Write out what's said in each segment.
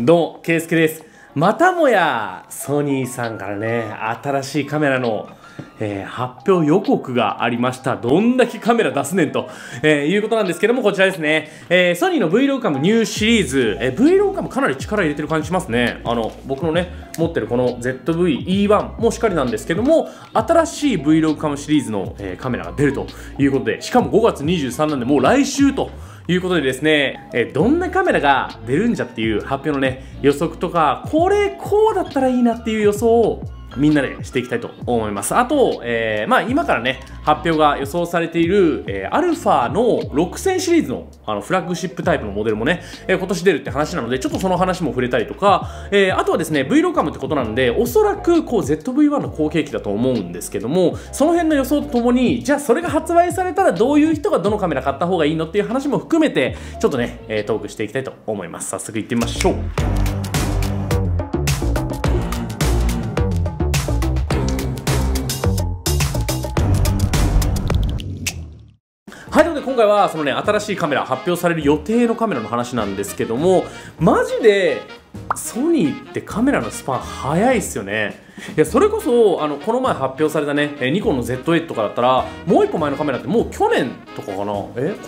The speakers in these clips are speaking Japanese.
どうも、ケイスケです。またもや、ソニーさんからね、新しいカメラの、発表予告がありました。どんだけカメラ出すねんと、いうことなんですけども、こちらですね。ソニーの VlogCAM ニューシリーズ、VlogCAM かなり力入れてる感じしますね。僕のね、持ってるこの ZV-E1 もしっかりなんですけども、新しい VlogCAM シリーズの、カメラが出るということで、しかも5月23なんで、もう来週と。いうことでですね、どんなカメラが出るんじゃっていう発表のね予測とか、こうだったらいいなっていう予想をみんなでしていきたいと思います。あと、今からね発表が予想されている、α の6000シリーズの、フラッグシップタイプのモデルもね、今年出るって話なので、ちょっとその話も触れたりとか、あとはですね VlogCAM ってことなんで、おそらくこう ZV-1 の後継機だと思うんですけども、その辺の予想とともに、じゃあそれが発売されたらどういう人がどのカメラ買った方がいいのっていう話も含めてちょっとね、トークしていきたいと思います。早速いってみましょう。はい、ということで今回はそのね、新しいカメラ、発表される予定のカメラの話なんですけども、マジでソニーってカメラのスパン早いっすよね。いや、それこそこの前発表されたね、ニコンの Z8 とかだったら、もう1個前のカメラってもう去年とかかな、今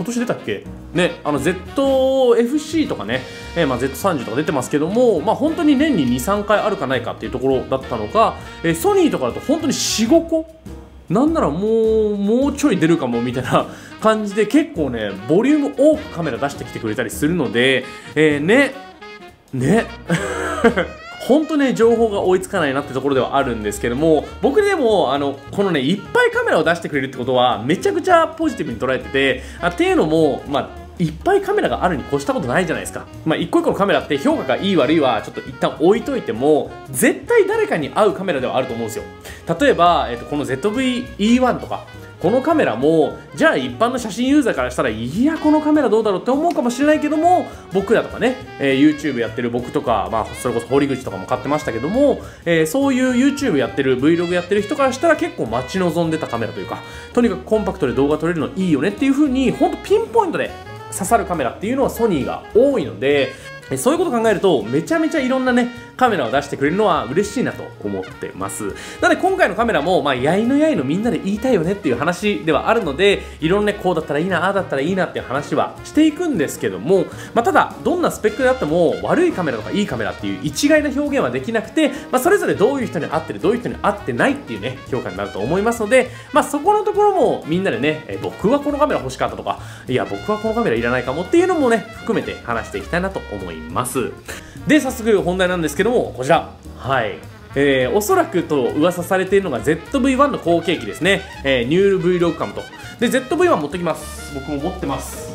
年出たっけね、ZFC とかね、Z30 とか出てますけども、本当に年に2、3回あるかないかっていうところだったのが、ソニーとかだと本当に4、5個なんならもうちょい出るかもみたいな感じで、結構ねボリューム多くカメラ出してきてくれたりするので、本当ね情報が追いつかないなってところではあるんですけども、僕でもこのねいっぱいカメラを出してくれるってことはめちゃくちゃポジティブに捉えてて、っていうのもいっぱいカメラがあるに越したことないじゃないですか。一個一個のカメラって評価がいい悪いはちょっと一旦置いといても、絶対誰かに合うカメラではあると思うんですよ。例えば、この ZV-E1 とかこのカメラも、じゃあ一般の写真ユーザーからしたら、いやこのカメラどうだろうって思うかもしれないけども、僕らとかね、YouTube やってる僕とか、それこそ堀口とかも買ってましたけども、そういう YouTube やってる Vlog やってる人からしたら結構待ち望んでたカメラというか、とにかくコンパクトで動画撮れるのいいよねっていう風に、ほんとピンポイントで刺さるカメラっていうのはソニーが多いので、そういうことを考えるとめちゃめちゃいろんなねカメラを出してくれるのは嬉しいなと思ってます。なので今回のカメラも、やいのみんなで言いたいよねっていう話ではあるので、いろんなねこうだったらいいな、ああだったらいいなっていう話はしていくんですけども、ただどんなスペックであっても悪いカメラとかいいカメラっていう一概な表現はできなくて、それぞれどういう人に合ってるどういう人に合ってないっていうね評価になると思いますので、そこのところもみんなでね、僕はこのカメラ欲しかったとか、いや僕はこのカメラいらないかもっていうのもね含めて話していきたいなと思います。で早速本題なんですけども、こちら、おそらくと噂されているのが ZV-1 の後継機ですね。ニュー VlogCAM とで ZV-1 持ってきます。僕も持ってます。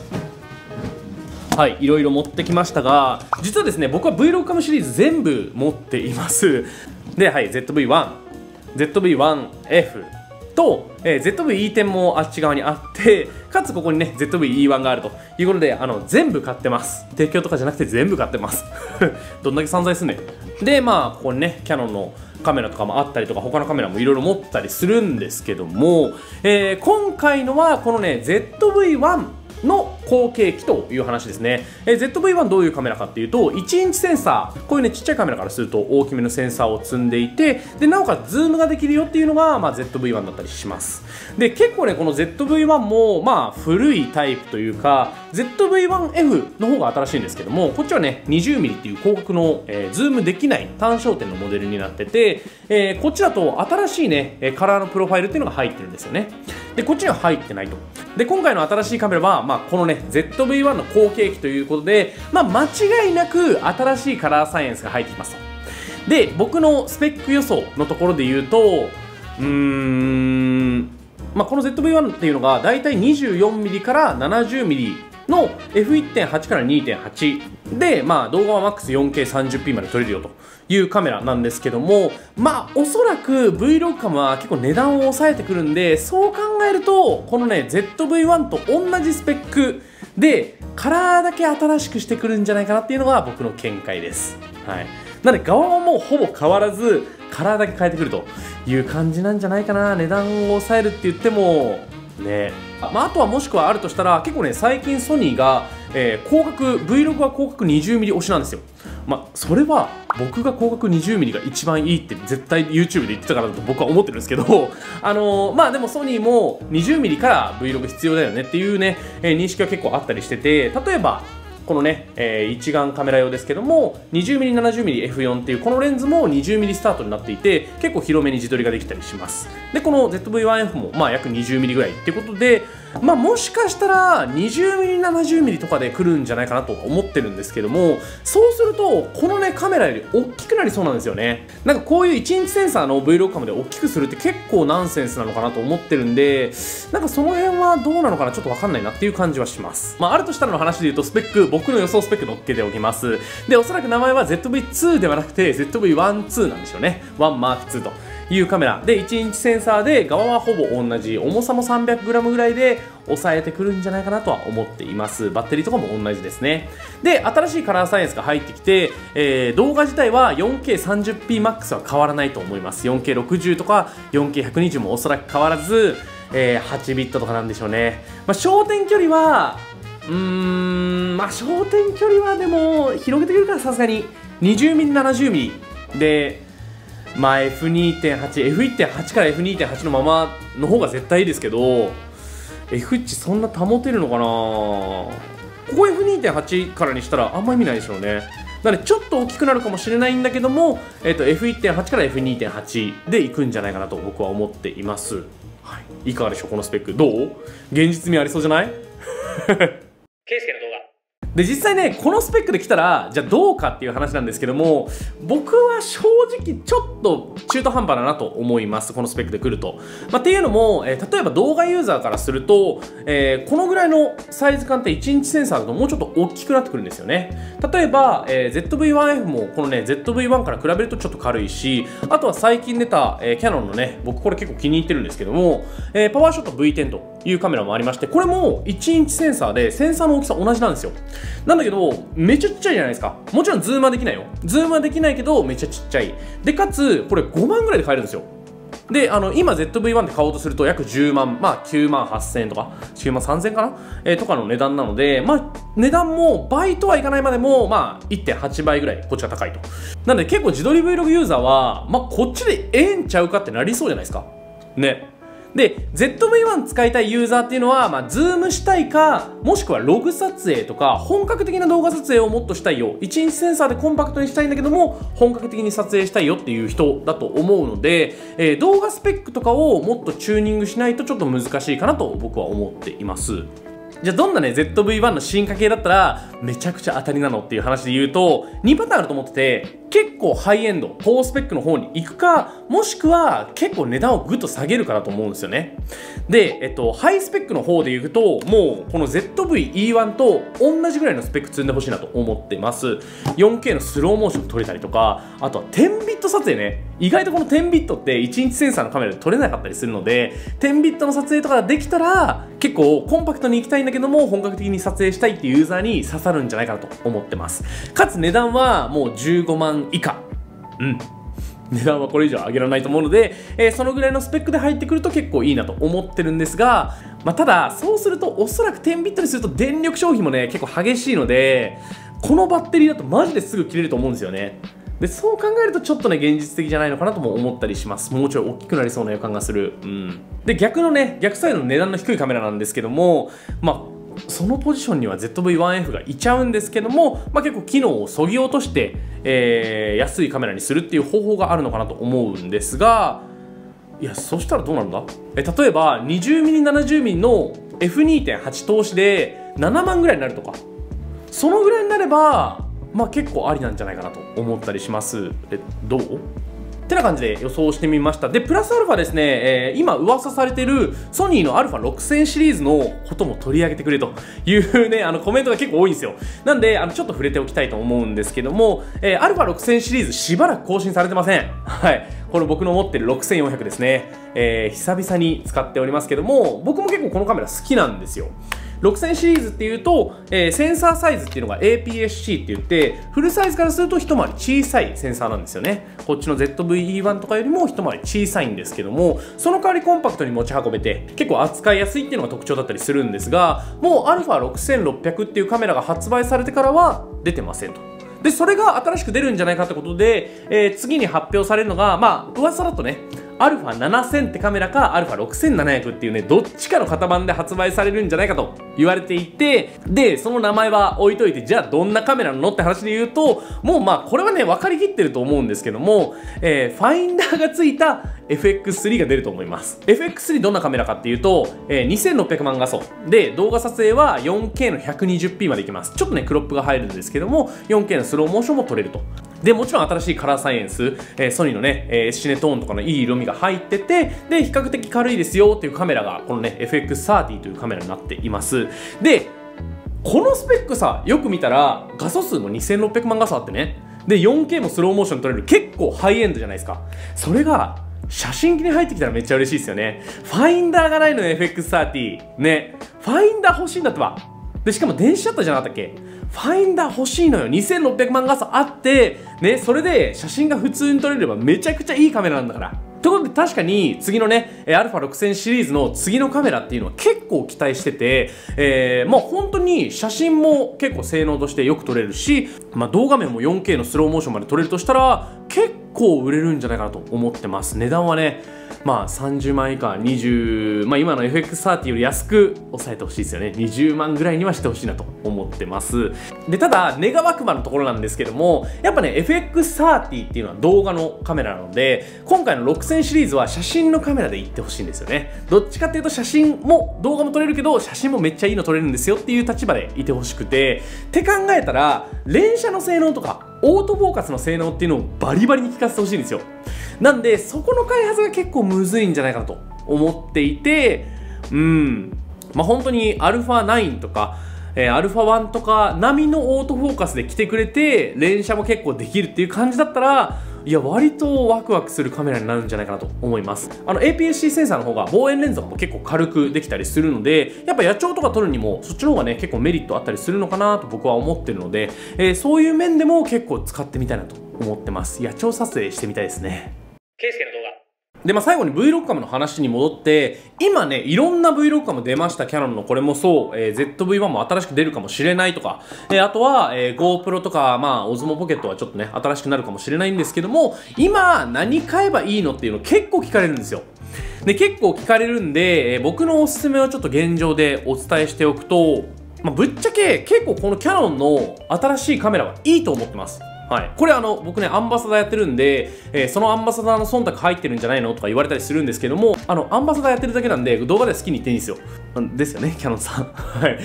いろいろ持ってきましたが、実はですね僕は VlogCAM シリーズ全部持っています。で、ZV-1、ZV-1F と、ZV-E10 もあっち側にあって、かつここにね ZV-E1 があるということで、全部買ってます。提供とかじゃなくて全部買ってますどんだけ散財すんねん。でここにねキヤノンのカメラとかもあったりとか、他のカメラもいろいろ持ってたりするんですけども、今回のはこのね ZV-1 の後継機という話ですね。ZV-1 どういうカメラかっていうと、1インチセンサー、こういうねちっちゃいカメラからすると大きめのセンサーを積んでいて、でなおかつズームができるよっていうのが、ZV-1 だったりします。で結構ねこの ZV-1 も古いタイプというか、 ZV-1F の方が新しいんですけども、こっちはね 20mm っていう広角の、ズームできない単焦点のモデルになってて、こっちだと新しいねカラーのプロファイルっていうのが入ってるんですよね。でこっちには入ってないと。で今回の新しいカメラは、このねZV-1 の後継機ということで、間違いなく新しいカラーサイエンスが入ってきますと。で僕のスペック予想のところで言うと、この ZV-1 っていうのがだいたい 24mm から 70mm の F1.8 から 2.8 で、動画はマックス 4K30p まで撮れるよというカメラなんですけども、おそらく VlogCAM は結構値段を抑えてくるんで、そう考えるとこのね ZV-1 と同じスペックでカラーだけ新しくしてくるんじゃないかなっていうのが僕の見解です。なので側はもうほぼ変わらずカラーだけ変えてくるという感じなんじゃないかな。値段を抑えるって言ってもですね。あとはもしくはあるとしたら、結構ね最近ソニーが、広角 Vlog は広角 20mm 推しなんですよ。それは僕が広角 20mm が一番いいって絶対 YouTube で言ってたからだと僕は思ってるんですけど、でもソニーも 20mm から Vlog 必要だよねっていうね、認識は結構あったりしてて、例えばこのね、一眼カメラ用ですけども 20mm70mmF4 っていうこのレンズも 20mm スタートになっていて、結構広めに自撮りができたりします。でこの ZV-1F も約 20mm ぐらいっていうことで、もしかしたら 20mm70mm とかで来るんじゃないかなと思ってるんですけども、そうするとこのねカメラより大きくなりそうなんですよね。なんかこういう1インチセンサーの Vlogcam で大きくするって結構ナンセンスなのかなと思ってるんで、なんかその辺はどうなのかな、ちょっと分かんないなっていう感じはします。あるとしたらの話で言うと、スペック僕の予想スペック載っけておきます。でおそらく名前は ZV-2 ではなくて ZV-1II なんでしょうね。 1M2 というカメラで1インチセンサーで、側はほぼ同じ、重さも 300g ぐらいで抑えてくるんじゃないかなとは思っています。バッテリーとかも同じですね。で新しいカラーサイエンスが入ってきて、動画自体は 4K30pmax は変わらないと思います。 4K60 とか 4K120 もおそらく変わらず、8ビットとかなんでしょうね。焦点距離は焦点距離はでも広げてくるから、さすがに 20mm70mm でF2.8、F1.8 から F2.8 のままの方が絶対いいですけど、 F 値そんな保てるのかな。ここ F2.8 からにしたらあんま意味ないでしょうね。なのでちょっと大きくなるかもしれないんだけども、F1.8 から F2.8 でいくんじゃないかなと僕は思っています、いかがでしょう、このスペック。どう？現実味ありそうじゃない？ケイスケの動画で実際ねこのスペックで来たらじゃあどうかっていう話なんですけども、僕は正直ちょっと中途半端だなと思います、このスペックで来ると。っていうのも、例えば動画ユーザーからすると、このぐらいのサイズ感って1インチセンサーだともうちょっと大きくなってくるんですよね。例えば、ZV-1F もこのね ZV-1 から比べるとちょっと軽いし、あとは最近出た、キャノンのね、僕これ結構気に入ってるんですけども、パワーショット V10 というカメラもありまして、これも1インチセンサーでセンサーの大きさ同じなんですよ。なんだけどめちゃちっちゃいじゃないですか。もちろんズームはできないよ、ズームはできないけどめちゃちっちゃいで、かつこれ5万ぐらいで買えるんですよ。で今 ZV-1 で買おうとすると約10万、9万8000円とか9万3000円かな、とかの値段なので、値段も倍とはいかないまでも 1.8 倍ぐらいこっちが高いと。なので結構自撮り Vlog ユーザーはこっちでええんちゃうかってなりそうじゃないですかね。で ZV-1 使いたいユーザーっていうのは、ズームしたいか、もしくはログ撮影とか本格的な動画撮影をもっとしたいよ、1インチセンサーでコンパクトにしたいんだけども本格的に撮影したいよっていう人だと思うので、動画スペックとかをもっとチューニングしないとちょっと難しいかなと僕は思っています。じゃあどんなね ZV-1 の進化系だったらめちゃくちゃ当たりなのっていう話で言うと、2パターンあると思ってて、結構ハイエンド高スペックの方に行くか、もしくは結構値段をぐっと下げるかなと思うんですよね。で、ハイスペックの方で言うと、もうこの ZV-E1 と同じぐらいのスペック積んでほしいなと思ってます。 4K のスローモーション撮れたりとか、あとは10ビット撮影ね。意外とこの10ビットって1インチセンサーのカメラで撮れなかったりするので、10ビットの撮影とかできたら結構コンパクトに行きたいんだけども本格的に撮影したいっていうユーザーに刺さるんじゃないかなと思ってます。かつ値段はもう15万以下、値段はこれ以上上げられないと思うので、そのぐらいのスペックで入ってくると結構いいなと思ってるんですが、ただそうするとおそらく10ビットにすると電力消費もね結構激しいので、このバッテリーだとマジですぐ切れると思うんですよね。でそう考えるとちょっとね現実的じゃないのかなとも思ったりします。もうちょい大きくなりそうな予感がする。で逆サイドの値段の低いカメラなんですけども、そのポジションには ZV-1F がいちゃうんですけども、結構機能をそぎ落として、安いカメラにするっていう方法があるのかなと思うんですが、いやそしたらどうなんだ。例えば 20mm70mm の F2.8 投資で7万ぐらいになるとか、そのぐらいになれば結構ありなんじゃないかなと思ったりします。どう？ってな感じで予想してみました。でプラスアルファですね、今噂されてるソニーの α6000 シリーズのことも取り上げてくれというねコメントが結構多いんですよ。なんでちょっと触れておきたいと思うんですけども、α6000 シリーズしばらく更新されてません。この僕の持ってる6400ですね、久々に使っておりますけども、僕も結構このカメラ好きなんですよ。6000シリーズっていうと、センサーサイズっていうのが APS-C って言ってフルサイズからすると一回り小さいセンサーなんですよね。こっちの ZV-E1 とかよりも一回り小さいんですけども、その代わりコンパクトに持ち運べて結構扱いやすいっていうのが特徴だったりするんですが、もう α6600 っていうカメラが発売されてからは出てませんと。でそれが新しく出るんじゃないかってことで、次に発表されるのがまあ噂だとねα7000 ってカメラかα6700 っていうねどっちかの型番で発売されるんじゃないかと言われていて、でその名前は置いといてじゃあどんなカメラなのって話で言うと、もうまあこれはね分かりきってると思うんですけども、ファインダーがついた FX3 が出ると思います。 FX3 どんなカメラかっていうと、2600万画素で動画撮影は 4K の 120p までいきます。ちょっとねクロップが入るんですけども 4K のスローモーションも撮れると。でもちろん新しいカラーサイエンス、ソニーのね、シネトーンとかのいい色味が入ってて、で比較的軽いですよっていうカメラがこのね FX30 というカメラになっています。でこのスペックさよく見たら画素数も2600万画素あってね、で 4K もスローモーション撮れる結構ハイエンドじゃないですか。それが写真機に入ってきたらめっちゃ嬉しいですよね。ファインダーがないの FX30 ね、ファインダー欲しいんだってば。でしかも電子シャッターじゃなかったっけ。ファインダー欲しいのよ。2600万画素あってね、それで写真が普通に撮れればめちゃくちゃいいカメラなんだから。ということで確かに次のね α6000 シリーズの次のカメラっていうのは結構期待してて、まあ本当に写真も結構性能としてよく撮れるし、まあ、動画面も 4K のスローモーションまで撮れるとしたら結構売れるんじゃないかなと思ってます。値段はねまあ30万以下20、まあ、今の FX30 より安く抑えてほしいですよね。20万ぐらいにはしてほしいなと思ってます。でただ願わくばのところなんですけども、やっぱね FX30 っていうのは動画のカメラなので今回の6000シリーズは写真のカメラでいってほしいんですよね。どっちかっていうと写真も動画も撮れるけど写真もめっちゃいいの撮れるんですよっていう立場でいてほしくて、って考えたら連写の性能とかオートフォーカスの性能っていうのをバリバリに効かせてほしいんですよ。なんでそこの開発が結構むずいんじゃないかなと思っていて、まあ本当に α9 とか、α1 とか並みのオートフォーカスで来てくれて連写も結構できるっていう感じだったら、いや割とワクワクするカメラになるんじゃないかなと思います。APS-C センサーの方が望遠レンズとかも結構軽くできたりするので、やっぱ野鳥とか撮るにもそっちの方がね結構メリットあったりするのかなと僕は思ってるので、そういう面でも結構使ってみたいなと思ってます。野鳥撮影してみたいですね。ケイスケの動画で、まあ、最後に VlogCAM の話に戻って、今ねいろんな VlogCAM 出ました。キャノンのこれもそう、ZV-1 も新しく出るかもしれないとか、あとは、GoPro とか、まあ、Osmo Pocket はちょっとね新しくなるかもしれないんですけども、今何買えばいいのっていうの結構聞かれるんですよ。で結構聞かれるんで、僕のおすすめはちょっと現状でお伝えしておくと、まあ、ぶっちゃけ結構このキャノンの新しいカメラはいいと思ってます。はい、これ僕ねアンバサダーやってるんで、そのアンバサダーの忖度入ってるんじゃないのとか言われたりするんですけども、アンバサダーやってるだけなんで動画では好きに言っていいんですよ。ですよねキャノンさんはい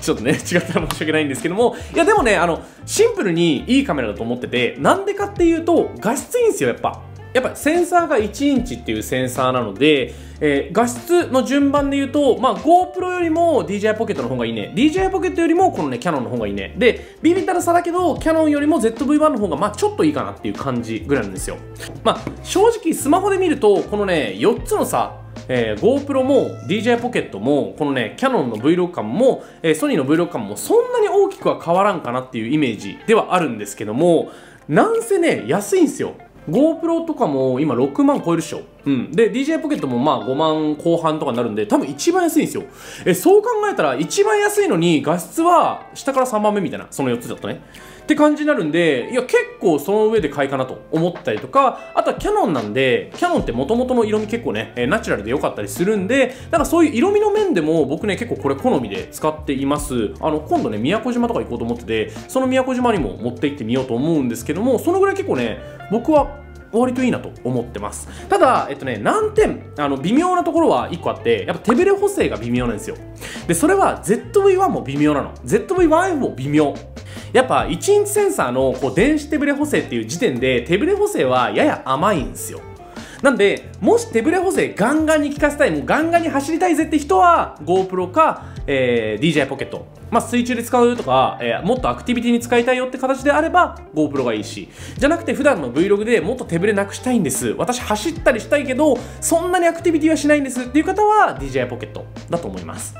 ちょっとね違ったら申し訳ないんですけども、いやでもねシンプルにいいカメラだと思ってて、なんでかっていうと画質いいんですよ。やっぱセンサーが1インチっていうセンサーなので、画質の順番で言うと、まあ、GoPro よりも DJI Pocket の方がいいね。DJI Pocket よりもこのね、キャノンの方がいいね。で、ビビったら差だけど、キャノンよりも ZV-1 の方がまあちょっといいかなっていう感じぐらいなんですよ。まあ、正直スマホで見ると、このね、4つのさ、GoPro も DJI Pocket もこのねキヤノンの Vlogcam も、ソニーの Vlogcam もそんなに大きくは変わらんかなっていうイメージではあるんですけども、なんせね、安いんですよ。GoPro とかも今6万超えるっしょ。で、DJI Pocket もまあ5万後半とかになるんで、多分一番安いんですよ。そう考えたら一番安いのに画質は下から3番目みたいな、その4つだとね。って感じになるんで、いや結構その上で買いかなと思ったりとか、あとはキヤノンなんで、キヤノンって元々の色味結構ね、ナチュラルで良かったりするんで、だからそういう色味の面でも僕ね結構これ好みで使っています。今度ね、宮古島とか行こうと思ってて、その宮古島にも持って行ってみようと思うんですけども、そのぐらい結構ね、僕は割といいなと思ってます。ただ難点微妙なところは1個あって、やっぱ手ブレ補正が微妙なんですよ。でそれは ZV-1 も微妙なの、 ZV-1F も微妙。やっぱ1インチセンサーのこう電子手ブレ補正っていう時点で手ブレ補正はやや甘いんですよ。なんでもし手ブレ補正ガンガンに効かせたい、もうガンガンに走りたいぜって人は GoPro か、DJI Pocket、まあ、水中で使うとか、もっとアクティビティに使いたいよって形であれば GoPro がいいし、じゃなくて普段の Vlog でもっと手ブレなくしたいんです、私走ったりしたいけどそんなにアクティビティはしないんですっていう方は DJI Pocket だと思います。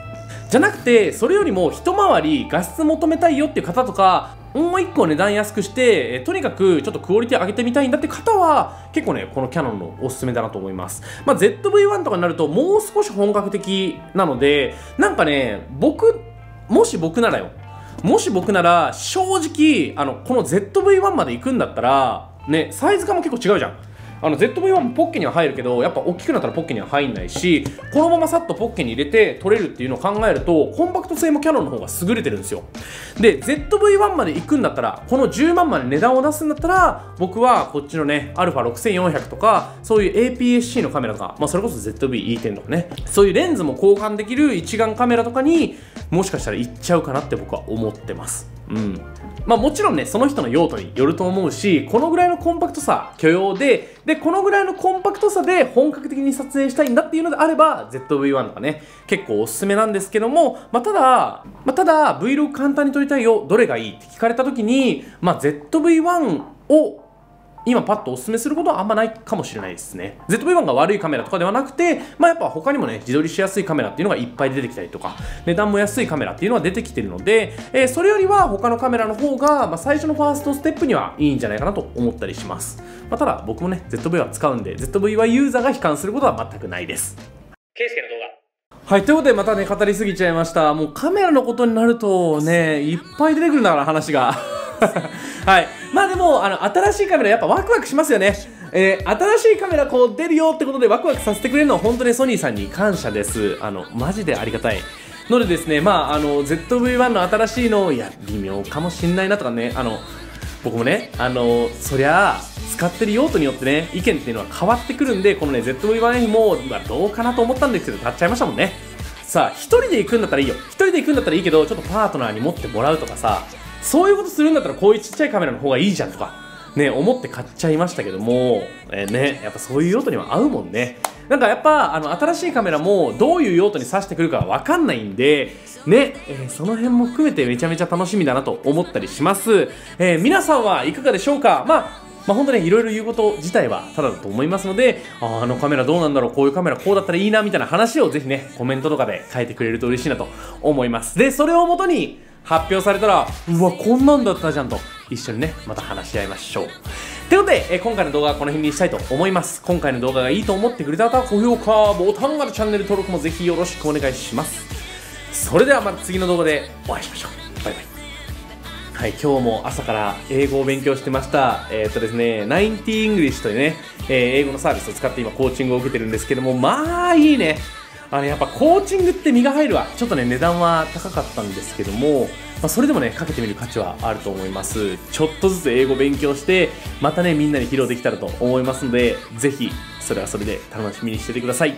じじゃなくて、それよりも一回り画質求めたいよっていう方とか、もう1個値段安くしてとにかくちょっとクオリティ上げてみたいんだって方は結構ね、このキヤノンのおすすめだなと思います。まあ、ZV-1 とかになるともう少し本格的なので、なんかね、もし僕なら正直この ZV-1 まで行くんだったらね、サイズ感も結構違うじゃん。ZV-1 もポッケには入るけど、やっぱ大きくなったらポッケには入んないし、このままさっとポッケに入れて撮れるっていうのを考えると、コンパクト性もキヤノンの方が優れてるんですよ。で ZV-1 まで行くんだったら、この10万まで値段を出すんだったら、僕はこっちのね α6400 とか、そういう APS-C のカメラとか、まあ、それこそ ZV-E10 とかね、そういうレンズも交換できる一眼カメラとかにもしかしたら行っちゃうかなって僕は思ってます。うん、まあもちろんね、その人の用途によると思うし、このぐらいのコンパクトさ許容で、このぐらいのコンパクトさで本格的に撮影したいんだっていうのであれば ZV-1 とかね、結構おすすめなんですけども、ただ Vlog 簡単に撮りたいよ、どれがいいって聞かれた時に、ZV-1 を今パッとおすすめすることはあんまないかもしれないですね。 ZV-1 が悪いカメラとかではなくて、やっぱ他にもね、自撮りしやすいカメラっていうのがいっぱい出てきたりとか、値段も安いカメラっていうのは出てきてるので、それよりは他のカメラの方が、最初のファーストステップにはいいんじゃないかなと思ったりします。ただ僕もね ZV-1 使うんで、 ZV-1 ユーザーが悲観することは全くないです。圭介の動画、はい、ということでまたね、語りすぎちゃいました。もうカメラのことになるとね、いっぱい出てくるんだから、話がはい、でも新しいカメラやっぱワクワクしますよね。新しいカメラこう出るよってことでワクワクさせてくれるのは本当にソニーさんに感謝です。マジでありがたいのでですね、ZV-1 の新しいの、いや微妙かもしんないなとかね、僕もね、そりゃ使ってる用途によってね、意見っていうのは変わってくるんで、このね ZV-1F もどうかなと思ったんですけど、買っちゃいましたもんね。さあ、1人で行くんだったらいいよ、1人で行くんだったらいいけど、ちょっとパートナーに持ってもらうとかさ、そういうことするんだったらこういうちっちゃいカメラの方がいいじゃんとかね、思って買っちゃいましたけども、ね、やっぱそういう用途には合うもんね。なんかやっぱ新しいカメラもどういう用途に挿してくるかわかんないんでね、その辺も含めてめちゃめちゃ楽しみだなと思ったりします。皆さんはいかがでしょうか。本当ね、いろいろ言うこと自体はただだと思いますので、あのカメラどうなんだろう、こういうカメラこうだったらいいなみたいな話をぜひね、コメントとかで書いてくれると嬉しいなと思います。でそれをもとに発表されたら、うわこんなんだったじゃんと一緒にね、また話し合いましょう。ということで、今回の動画はこの辺にしたいと思います。今回の動画がいいと思ってくれた方は高評価ボタンからチャンネル登録もぜひよろしくお願いします。それではまた次の動画でお会いしましょう。バイバイ。はい、今日も朝から英語を勉強してました。ですね、90 English というね、英語のサービスを使って今コーチングを受けてるんですけども、いいね。やっぱコーチングって身が入るわ。ちょっとね、値段は高かったんですけども、それでもね、かけてみる価値はあると思います。ちょっとずつ英語勉強して、またね、みんなに披露できたらと思いますので、ぜひ、それはそれで楽しみにしててください。